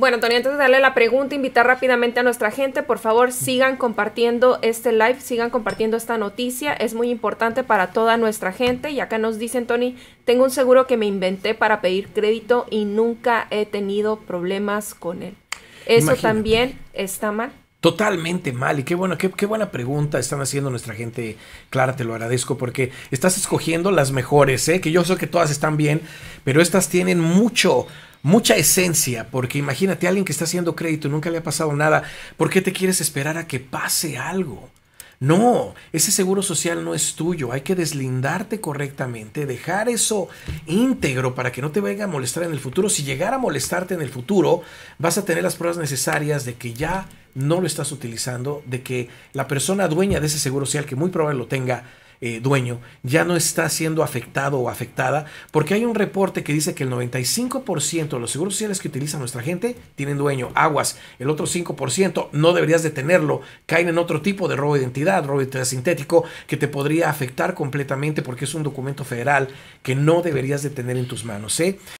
Bueno, Tony, antes de darle la pregunta, invitar rápidamente a nuestra gente, por favor, sigan compartiendo este live, sigan compartiendo esta noticia, es muy importante para toda nuestra gente. Y acá nos dicen, Tony, tengo un seguro que me inventé para pedir crédito y nunca he tenido problemas con él. ¿Eso Imagínate. También está mal? Totalmente mal. Y qué buena pregunta están haciendo nuestra gente. Clara, te lo agradezco porque estás escogiendo las mejores, ¿eh? Que yo sé que todas están bien, pero estas tienen mucha esencia, porque imagínate alguien que está haciendo crédito, nunca le ha pasado nada. ¿Por qué te quieres esperar a que pase algo? No, ese seguro social no es tuyo, hay que deslindarte correctamente, dejar eso íntegro para que no te vaya a molestar en el futuro. Si llegara a molestarte en el futuro, vas a tener las pruebas necesarias de que ya no lo estás utilizando, de que la persona dueña de ese seguro social, que muy probable lo tenga dueño, ya no está siendo afectado o afectada, porque hay un reporte que dice que el 95% de los seguros sociales que utiliza nuestra gente tienen dueño. Aguas, el otro 5% no deberías de tenerlo, caen en otro tipo de robo de identidad sintético, que te podría afectar completamente porque es un documento federal que no deberías de tener en tus manos, ¿eh?